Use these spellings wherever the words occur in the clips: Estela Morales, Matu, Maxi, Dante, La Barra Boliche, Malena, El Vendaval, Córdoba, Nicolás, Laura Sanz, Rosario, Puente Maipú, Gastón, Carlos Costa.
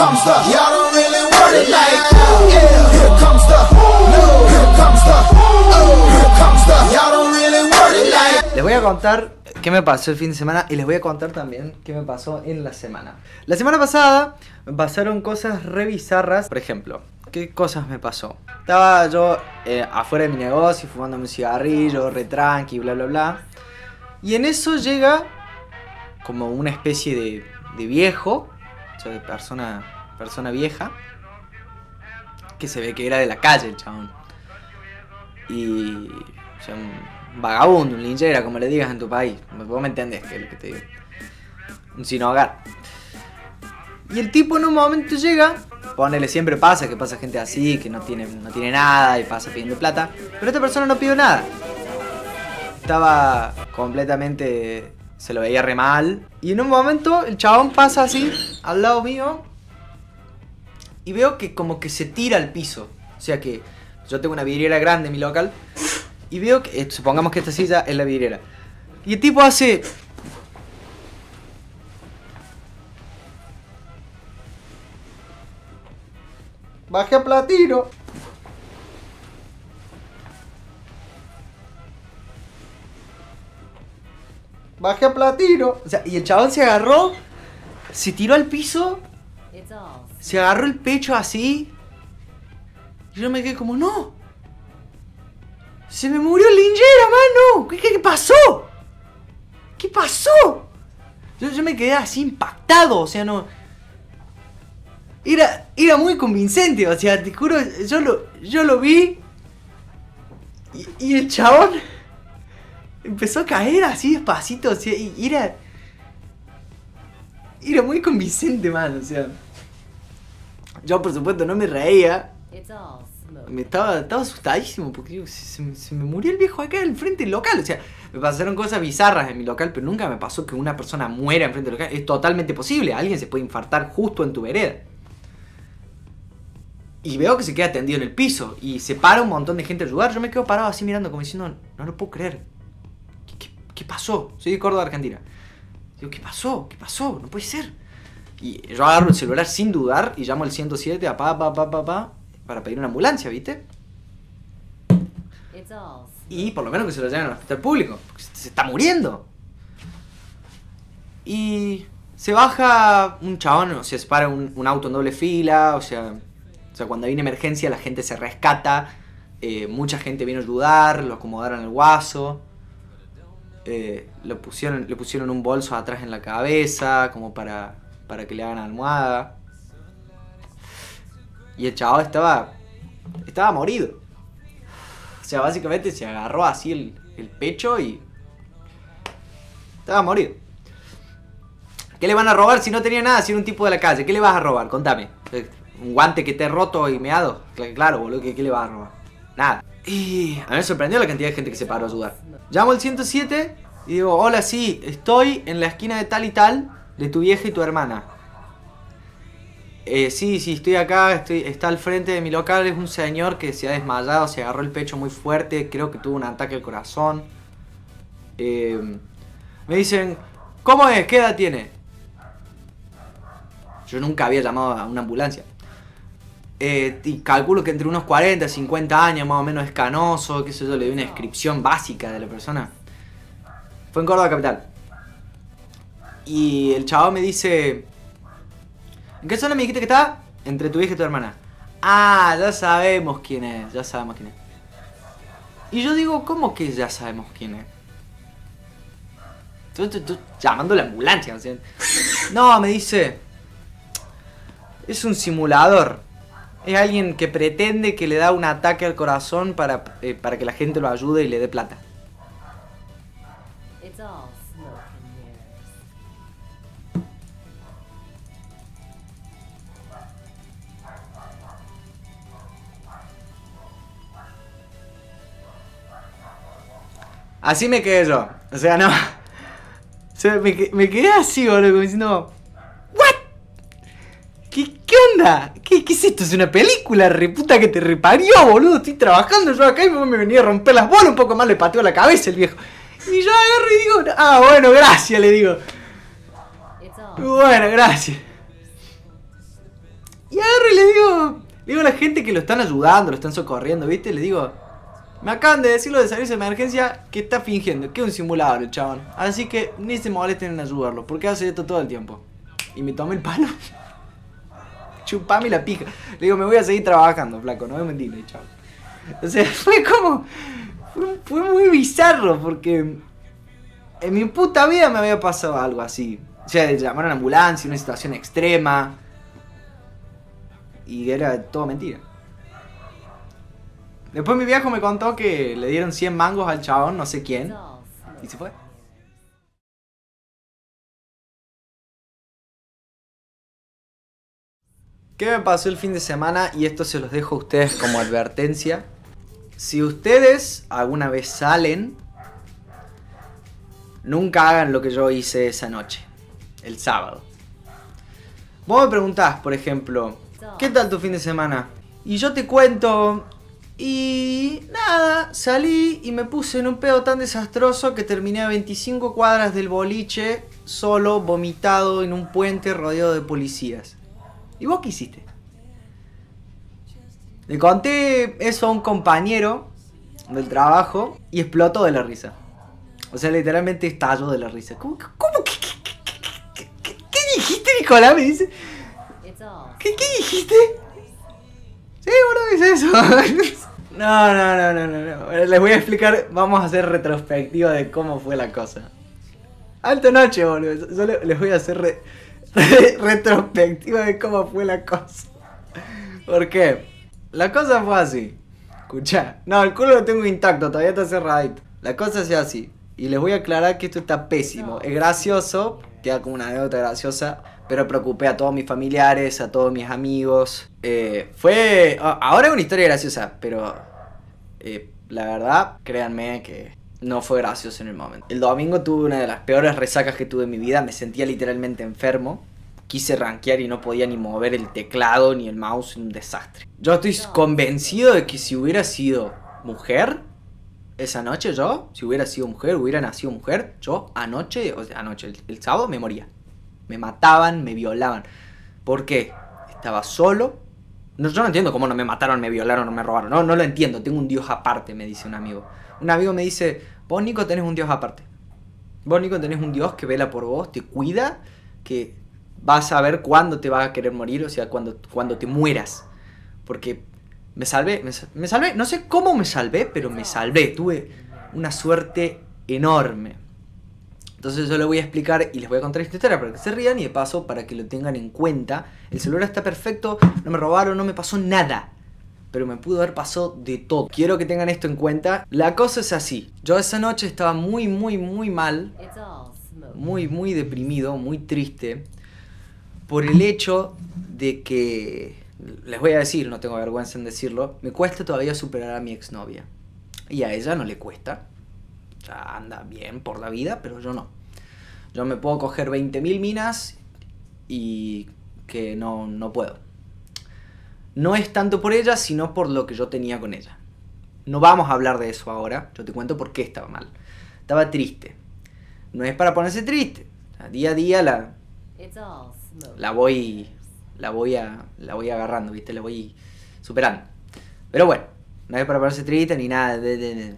comes the, y'all don't really want it like that. Yeah, here comes the, here comes the, here comes the, y'all don't really want it like that. Les voy a contar qué me pasó el fin de semana y les voy a contar también qué me pasó en la semana. La semana pasada me pasaron cosas re bizarras. Por ejemplo, ¿qué cosas me pasó? Estaba yo afuera de mi negocio fumándome un cigarrillo, re tranqui, bla bla bla. Y en eso llega como una especie de viejo, o sea, de persona vieja, que se ve que era de la calle el chabón. Y o sea, un vagabundo, un linchera, como le digas en tu país. Vos me entendés que es lo que te digo. Un sin hogar. Y el tipo en un momento llega, ponele, siempre pasa que pasa gente así, que no tiene nada y pasa pidiendo plata. Pero esta persona no pidió nada. Estaba completamente... se lo veía re mal. Y en un momento el chabón pasa así, al lado mío, y veo que como que se tira al piso. O sea que yo tengo una vidriera grande en mi local, y veo que, supongamos que esta silla es la vidriera, y el tipo hace... Bajé a platino. Bajé a platino. O sea, y el chabón se agarró, se tiró al piso, se agarró el pecho así. Y yo me quedé como, no. Se me murió el linchera, mano. ¿Qué pasó? ¿Qué pasó? Yo me quedé así impactado, o sea, no. Era muy convincente, o sea, te juro, yo lo vi. Y el chabón empezó a caer así despacito, o sea, y era muy convincente, man, o sea. Yo, por supuesto, no me reía. Me estaba asustadísimo porque se me murió el viejo acá al frente del local. O sea, me pasaron cosas bizarras en mi local, pero nunca me pasó que una persona muera en frente del local. Es totalmente posible, alguien se puede infartar justo en tu vereda. Y veo que se queda tendido en el piso y se para un montón de gente a ayudar. Yo me quedo parado así mirando como diciendo, no lo puedo creer. ¿Qué pasó? Soy de Córdoba, Argentina. Digo, ¿qué pasó? ¿Qué pasó? No puede ser. Y yo agarro el celular sin dudar y llamo al 107 a para pedir una ambulancia, ¿viste? Y por lo menos que se lo lleven al hospital público, porque se está muriendo. Y se baja un chabón, o sea, se para un auto en doble fila, o sea, cuando hay una emergencia la gente se rescata, mucha gente vino a ayudar, lo acomodaron el guaso, le pusieron un bolso atrás en la cabeza como para que le hagan almohada. Y el chabón estaba morido. O sea, básicamente se agarró así el pecho y estaba morido. ¿Qué le van a robar si no tenía nada, si era un tipo de la calle? ¿Qué le vas a robar? Contame. ¿Un guante que esté roto y meado? Claro, boludo, ¿qué le vas a robar? Nada. Y a mí me sorprendió la cantidad de gente que se paró a ayudar. Llamo al 107 y digo, hola, sí, estoy en la esquina de tal y tal, de tu vieja y tu hermana. Sí, estoy acá, está al frente de mi local, es un señor que se ha desmayado, se agarró el pecho muy fuerte, creo que tuvo un ataque al corazón. Me dicen, ¿cómo es? ¿Qué edad tiene? Yo nunca había llamado a una ambulancia. Y calculo que entre unos 40, 50 años más o menos, es canoso, qué sé yo, le di una descripción básica de la persona. Fue en Córdoba capital. Y el chavo me dice... ¿En qué zona me dijiste que está? Entre tu vieja y tu hermana. Ah, ya sabemos quién es, ya sabemos quién es. Y yo digo, ¿cómo que ya sabemos quién es? Tú llamando a la ambulancia. ¿Sí? No, me dice... Es un simulador. Es alguien que pretende que le da un ataque al corazón para que la gente lo ayude y le dé plata. Así me quedé yo, o sea, no. O sea, me quedé así, boludo, como diciendo, ¿what? ¿Qué onda? ¿Qué es esto? ¿Es una película? Reputa que te reparió, boludo. Estoy trabajando yo acá y me venía a romper las bolas. Un poco más le pateó la cabeza el viejo. Y yo agarro y digo, ah, bueno, gracias, le digo. Bueno, gracias. le digo a la gente que lo están ayudando, lo están socorriendo, ¿viste? Le digo, me acaban de decir lo de servicio de emergencia que está fingiendo, que es un simulador el chabón. Así que ni se molesten en ayudarlo, porque hace esto todo el tiempo. Y me tomé el palo. Chupame la pija. Le digo, me voy a seguir trabajando, flaco, no me mentira, chao. O sea, fue como... Fue muy bizarro, porque... En mi puta vida me había pasado algo así. O sea, llamaron a la ambulancia, una situación extrema. Y era todo mentira. Después mi viejo me contó que le dieron 100 mangos al chabón, no sé quién. Y se fue. ¿Qué me pasó el fin de semana? Y esto se los dejo a ustedes como advertencia. Si ustedes alguna vez salen, nunca hagan lo que yo hice esa noche, el sábado. Vos me preguntás, por ejemplo, ¿qué tal tu fin de semana? Y yo te cuento, y nada, salí y me puse en un pedo tan desastroso que terminé a 25 cuadras del boliche, solo, vomitado, en un puente rodeado de policías. ¿Y vos qué hiciste? Le conté eso a un compañero del trabajo y explotó de la risa. O sea, literalmente estalló de la risa. ¿Qué dijiste, Nicolás? Me dice. ¿Qué dijiste? Sí, bueno, es eso. No. Les voy a explicar, vamos a hacer retrospectiva de cómo fue la cosa. Alta noche, boludo. Yo les voy a hacer... retrospectiva de cómo fue la cosa. ¿Por qué? La cosa fue así. Escuchá. No, el culo lo tengo intacto, todavía está cerradito. La cosa fue así. Y les voy a aclarar que esto está pésimo. Es gracioso, queda como una anécdota graciosa, pero preocupé a todos mis familiares, a todos mis amigos. Fue... Ahora es una historia graciosa, pero... la verdad, créanme que... No fue gracioso en el momento. El domingo tuve una de las peores resacas que tuve en mi vida. Me sentía literalmente enfermo. Quise rankear y no podía ni mover el teclado ni el mouse. Un desastre. Yo estoy convencido de que si hubiera sido mujer, esa noche yo, si hubiera sido mujer, hubiera nacido mujer, yo anoche, o sea, anoche, el sábado me moría. Me mataban, me violaban. ¿Por qué? Estaba solo. No, yo no entiendo cómo no me mataron, me violaron, no me robaron. No lo entiendo. Tengo un dios aparte, me dice un amigo. Un amigo me dice, vos, Nico, tenés un dios aparte. Vos, Nico, tenés un dios que vela por vos, te cuida, que vas a ver cuándo te vas a querer morir, o sea, cuando te mueras. Porque me salvé, no sé cómo me salvé, pero me salvé. Tuve una suerte enorme. Entonces yo le voy a explicar y les voy a contar esta historia para que se rían y de paso para que lo tengan en cuenta. El celular está perfecto, no me robaron, no me pasó nada. Pero me pudo haber pasado de todo. Quiero que tengan esto en cuenta. La cosa es así. Yo esa noche estaba muy mal. Muy deprimido, muy triste. Por el hecho de que, les voy a decir, no tengo vergüenza en decirlo, me cuesta todavía superar a mi exnovia. Y a ella no le cuesta. Ya anda bien por la vida, pero yo no. Yo me puedo coger 20.000 minas y que no puedo. No es tanto por ella, sino por lo que yo tenía con ella. No vamos a hablar de eso ahora. Yo te cuento por qué estaba mal. Estaba triste. No es para ponerse triste. Día a día la voy agarrando, ¿viste? La voy superando. Pero bueno, no es para ponerse triste ni nada de.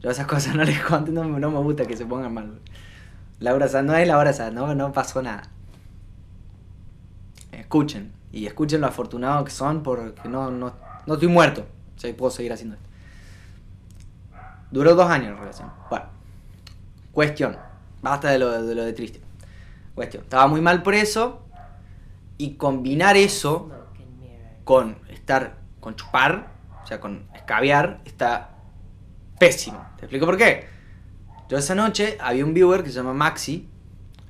Yo esas cosas no les cuento, no me gusta que se pongan mal. Laura Sanz, no es Laura Sanz, no pasó nada. Escuchen, y escuchen lo afortunado que son porque no estoy muerto. O sea, puedo seguir haciendo esto. Duró 2 años la relación. Bueno, cuestión, basta de lo de triste. Cuestión, estaba muy mal por eso y combinar eso con estar, con chupar, o sea, con escabiar, está... pésimo. ¿Te explico por qué? Yo esa noche había un viewer que se llama Maxi,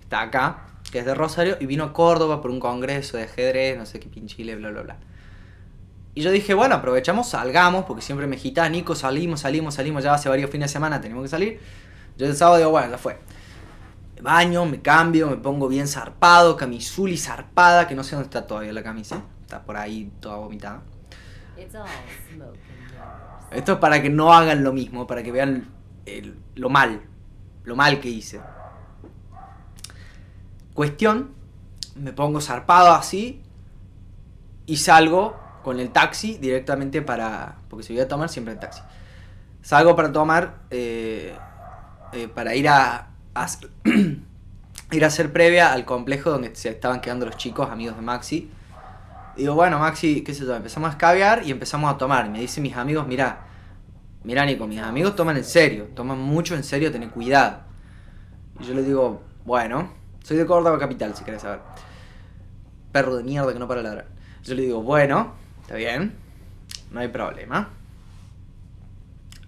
está acá, que es de Rosario, y vino a Córdoba por un congreso de ajedrez, no sé qué pinchile, bla. Y yo dije, bueno, aprovechamos, salgamos, porque siempre me agitás, Nico, salimos, ya hace varios fines de semana, tenemos que salir. Yo el sábado digo, bueno, ya fue. Me baño, me cambio, me pongo bien zarpado, camisuli zarpada, que no sé dónde está todavía la camisa, está por ahí toda vomitada. Esto es para que no hagan lo mismo, para que vean lo mal que hice. Cuestión, me pongo zarpado así y salgo con el taxi directamente para... porque si voy a tomar, siempre el taxi. Salgo para tomar, para ir a ir a hacer previa al complejo donde se estaban quedando los chicos, amigos de Maxi. Digo, bueno, Maxi, qué sé yo, empezamos a escabiar y empezamos a tomar. Y me dicen mis amigos, mirá Nico, mis amigos toman en serio, toman mucho en serio, tener cuidado. Y yo les digo, bueno, soy de Córdoba capital, si querés saber. Perro de mierda que no para ladrar. Yo le digo, bueno, está bien, no hay problema.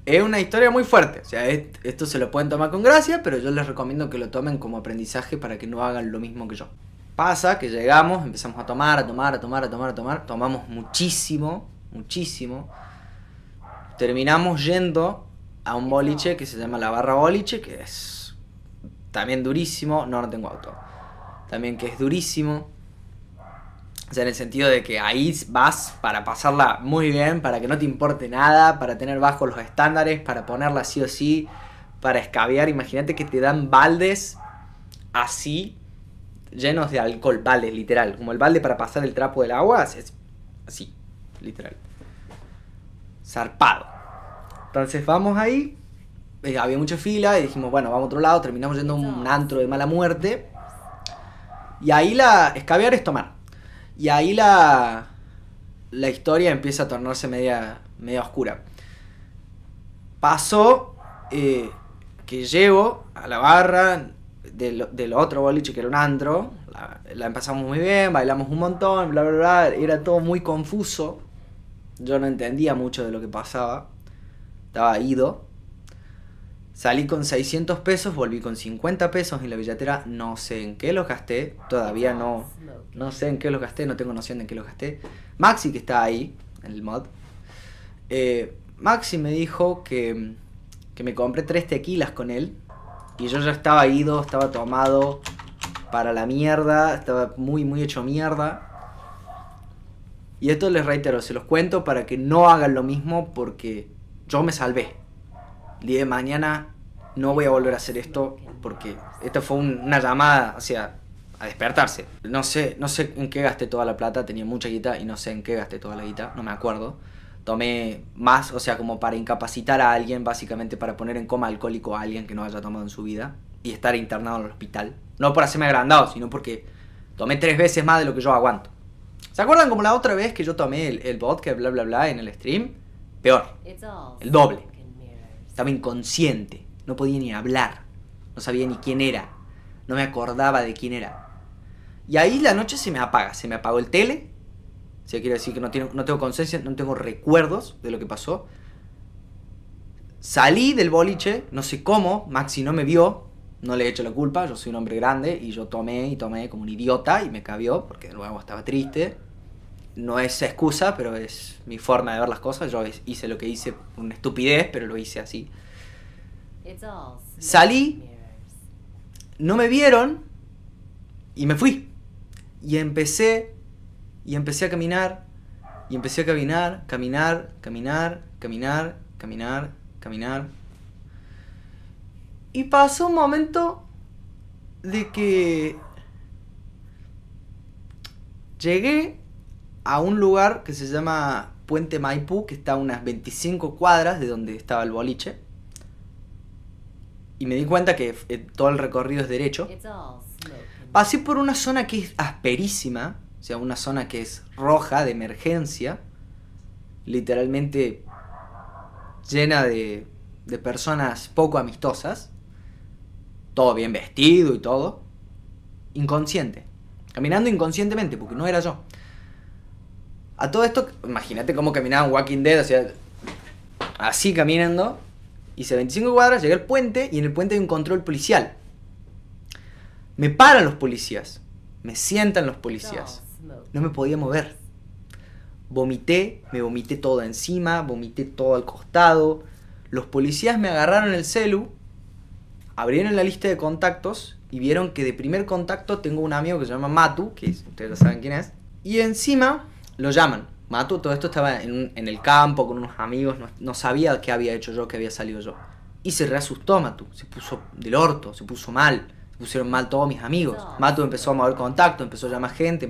Es una historia muy fuerte, o sea, esto se lo pueden tomar con gracia, pero yo les recomiendo que lo tomen como aprendizaje para que no hagan lo mismo que yo. Pasa que llegamos, empezamos a tomar, tomamos muchísimo. Terminamos yendo a un boliche que se llama La Barra Boliche, que es también durísimo, no tengo auto, también que es durísimo. O sea, en el sentido de que ahí vas para pasarla muy bien, para que no te importe nada, para tener bajos los estándares, para ponerla sí o sí, para escabear. Imagínate que te dan baldes así, llenos de alcohol, baldes, literal. Como el balde para pasar el trapo del agua, es así, literal. Zarpado. Entonces vamos ahí, había mucha fila y dijimos, bueno, vamos a otro lado, terminamos yendo a un antro de mala muerte. Y ahí escabear es tomar. Y ahí la historia empieza a tornarse media oscura. Pasó que llego a la barra del otro boliche que era un antro. La empezamos muy bien, bailamos un montón, bla, bla, bla. Era todo muy confuso. Yo no entendía mucho de lo que pasaba. Estaba ido. Salí con 600 pesos, volví con 50 pesos en la billetera, no sé en qué los gasté, todavía no sé en qué los gasté, no tengo noción de en qué los gasté. Maxi, que está ahí, en el mod, Maxi me dijo que me compré 3 tequilas con él, y yo ya estaba ido, estaba tomado para la mierda, estaba muy hecho mierda. Y esto les reitero, se los cuento para que no hagan lo mismo porque yo me salvé. El día de mañana no voy a volver a hacer esto porque esta fue una llamada, o sea, a despertarse. No sé en qué gasté toda la plata, tenía mucha guita y no sé en qué gasté toda la guita, no me acuerdo. Tomé más, o sea, como para incapacitar a alguien, básicamente para poner en coma alcohólico a alguien que no haya tomado en su vida y estar internado en el hospital. No por hacerme agrandado, sino porque tomé 3 veces más de lo que yo aguanto. ¿Se acuerdan como la otra vez que yo tomé el vodka, bla, bla, bla, en el stream? Peor, el doble. Estaba inconsciente, no podía ni hablar, no sabía ni quién era, no me acordaba de quién era. Y ahí la noche se me apagó el tele, o sea, quiere decir que no tengo conciencia, no tengo recuerdos de lo que pasó. Salí del boliche, no sé cómo, Maxi no me vio, no le he hecho la culpa, yo soy un hombre grande y yo tomé y tomé como un idiota y me cabió porque de nuevo estaba triste. No es excusa, pero es mi forma de ver las cosas. Yo hice lo que hice, una estupidez, pero lo hice así. Salí, no me vieron y me fui. Y empecé a caminar, caminar. Y pasó un momento de que llegué a un lugar que se llama Puente Maipú, que está a unas 25 cuadras de donde estaba el boliche. Y me di cuenta que todo el recorrido es derecho. Pasé por una zona que es asperísima, o sea, una zona que es roja, de emergencia, literalmente llena de personas poco amistosas, todo bien vestido y todo, inconsciente, caminando inconscientemente, porque no era yo. A todo esto, imagínate cómo caminaba un Walking Dead, o sea, así caminando. Hice 25 cuadras, llegué al puente y en el puente hay un control policial. Me paran los policías, me sientan los policías. No me podía mover. Vomité, me vomité todo encima, vomité todo al costado. Los policías me agarraron el celu, abrieron la lista de contactos y vieron que de primer contacto tengo un amigo que se llama Matu, que ustedes ya saben quién es. Y encima lo llaman. Matu, todo esto estaba en el campo con unos amigos, no sabía qué había hecho yo, qué había salido yo. Y se reasustó Matu, se puso del orto, se puso mal, se pusieron mal todos mis amigos. Matu empezó a mover contacto, empezó a llamar gente,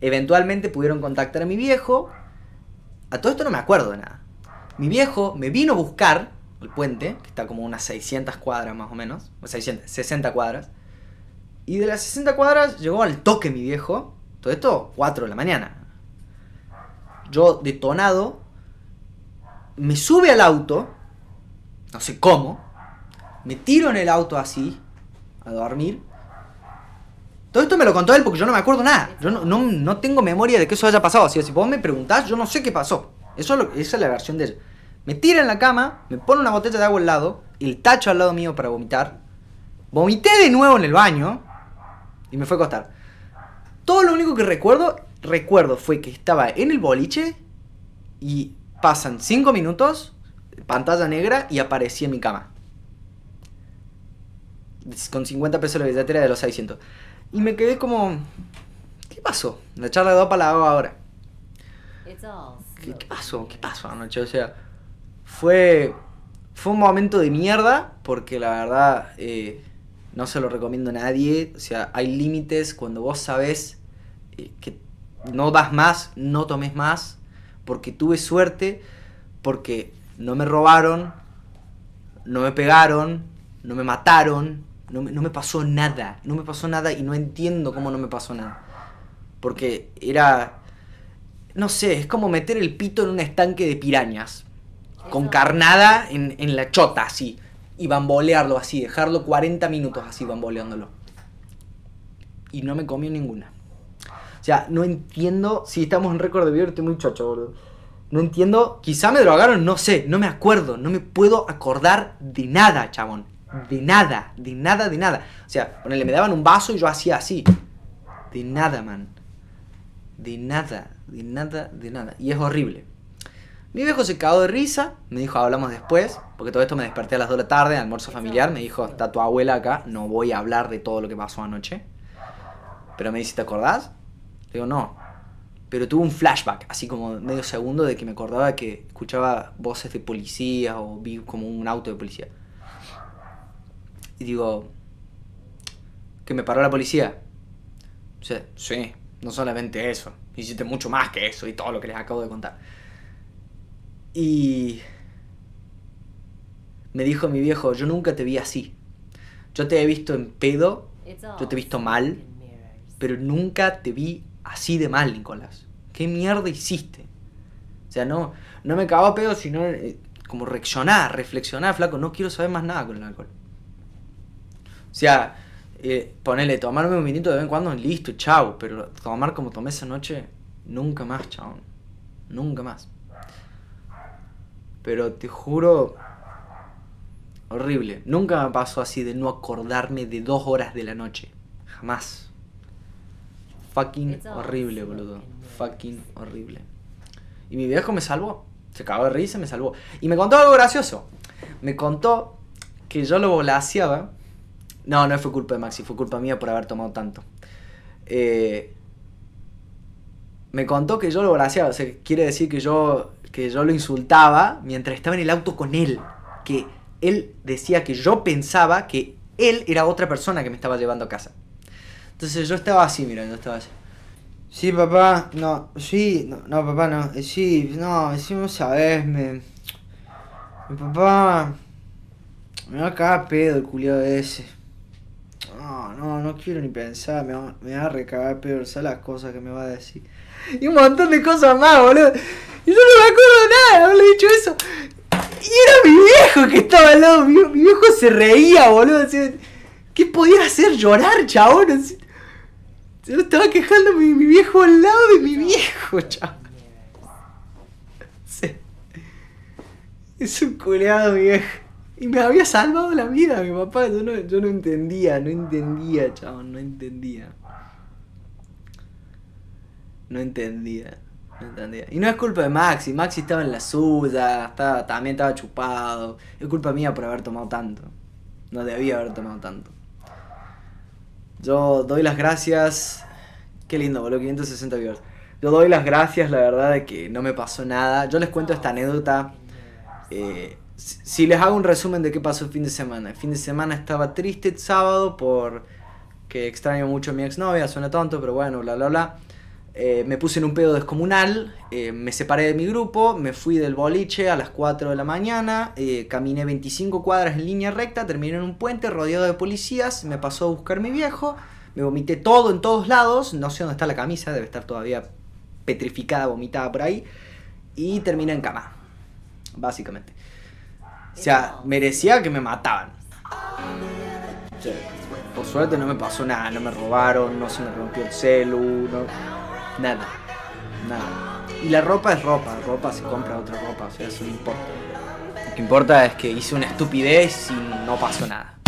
Eventualmente pudieron contactar a mi viejo. A todo esto no me acuerdo de nada. Mi viejo me vino a buscar el puente, que está como unas 600 cuadras más o menos, o 60 cuadras. Y de las 60 cuadras llegó al toque mi viejo. Todo esto 4 de la mañana. Yo detonado me sube al auto, no sé cómo, me tiro en el auto así a dormir. Todo esto me lo contó él porque yo no me acuerdo nada. Yo no tengo memoria de que eso haya pasado. O sea, si vos me preguntás, yo no sé qué pasó. Esa es la versión de él. Me tira en la cama, me pone una botella de agua al lado, el tacho al lado mío para vomitar. Vomité de nuevo en el baño y me fue a acostar. Todo lo único que recuerdo fue que estaba en el boliche y pasan 5 minutos, pantalla negra, y aparecí en mi cama. Con 50 pesos la billetera de los 600. Y me quedé como... ¿Qué pasó? La charla de dopa la hago ahora. ¿Qué pasó? ¿Qué pasó anoche? O sea, fue un momento de mierda porque la verdad no se lo recomiendo a nadie. O sea, hay límites cuando vos sabés que no das más, no tomes más. Porque tuve suerte, porque no me robaron, no me pegaron, no me mataron. No me pasó nada, no me pasó nada y no entiendo cómo no me pasó nada. Porque era, no sé, es como meter el pito en un estanque de pirañas. Con carnada en la chota, así. Y bambolearlo así, dejarlo 40 minutos así bamboleándolo. Y no me comió ninguna. O sea, no entiendo, si estamos en récord de video, estoy muy chocho, boludo. No entiendo, quizá me drogaron, no sé, no me acuerdo, no me puedo acordar de nada, chabón. De nada, de nada, de nada. O sea, ponele, me daban un vaso y yo hacía así. De nada, man. De nada, de nada, de nada. Y es horrible. Mi viejo se cagó de risa. Me dijo, hablamos después. Porque todo esto me desperté a las 2 de la tarde, almuerzo familiar. Me dijo, está tu abuela acá. No voy a hablar de todo lo que pasó anoche. Pero me dice, ¿te acordás? Le digo, no. Pero tuve un flashback, así como medio segundo, de que me acordaba que escuchaba voces de policía o vi como un auto de policía. Y digo, ¿que me paró la policía? O sea, sí, no solamente eso. Hiciste mucho más que eso y todo lo que les acabo de contar. Y me dijo mi viejo, yo nunca te vi así. Yo te he visto en pedo, yo te he visto mal, pero nunca te vi así de mal, Nicolás. ¿Qué mierda hiciste? O sea, no me cagaba pedo, sino como reflexionar, flaco. No quiero saber más nada con el alcohol. O sea, ponele, tomarme un minutito de vez en cuando, listo, chau. Pero tomar como tomé esa noche, nunca más, chabón. Nunca más. Pero te juro, horrible. Nunca me pasó así de no acordarme de 2 horas de la noche. Jamás. Fucking horrible, boludo. Fucking horrible. Y mi viejo me salvó. Se cagó de risa, me salvó. Y me contó algo gracioso. Me contó que yo lo volaseaba. No, no fue culpa de Maxi, fue culpa mía por haber tomado tanto. Me contó que yo lo braceaba, o sea, quiere decir que yo lo insultaba mientras estaba en el auto con él. Que él decía que yo pensaba que él era otra persona que me estaba llevando a casa. Entonces yo estaba así, mira, yo estaba así. Sí, papá, no, sí, no papá, no, sí, no, sí, no sabes, mi papá me va a cagar pedo el culiado ese. No quiero ni pensar, me va a recagar peor, ¿sabes las cosas que me va a decir? Y un montón de cosas más, boludo. Y yo no me acuerdo de nada, haberle dicho eso. Y era mi viejo que estaba al lado, mi viejo se reía, boludo. O sea, ¿qué podía hacer? Llorar, chabón. O sea, yo estaba quejando mi viejo al lado de mi viejo, chabón. O sea, es un culeado viejo. Y me había salvado la vida mi papá. Yo no entendía, chabón, no entendía. Y no es culpa de Maxi, Maxi estaba en la suya, también estaba chupado. Es culpa mía por haber tomado tanto. No debía haber tomado tanto. Yo doy las gracias. Qué lindo, boludo, 560 viewers. Yo doy las gracias, la verdad, de que no me pasó nada. Yo les cuento esta anécdota. Si les hago un resumen de qué pasó el fin de semana. El fin de semana estaba triste el sábado porque extraño mucho a mi exnovia, suena tonto, pero bueno, bla, bla, bla. Me puse en un pedo descomunal, me separé de mi grupo, me fui del boliche a las 4 de la mañana, caminé 25 cuadras en línea recta, terminé en un puente rodeado de policías, me pasó a buscar mi viejo, me vomité todo en todos lados, no sé dónde está la camisa, debe estar todavía petrificada, vomitada por ahí, y terminé en cama, básicamente. O sea, merecía que me mataban. Sí. Por suerte no me pasó nada, no me robaron, no se me rompió el celu, no... Nada, nada. Y la ropa es ropa, ropa se compra otra ropa, o sea, eso no importa. Lo que importa es que hice una estupidez y no pasó nada.